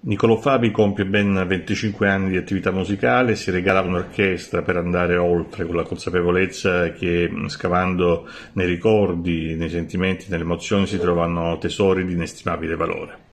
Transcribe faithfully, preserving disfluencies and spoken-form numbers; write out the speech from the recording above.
Niccolò Fabi compie ben venticinque anni di attività musicale, si regala un'orchestra per andare oltre, con la consapevolezza che scavando nei ricordi, nei sentimenti, nelle emozioni si trovano tesori di inestimabile valore.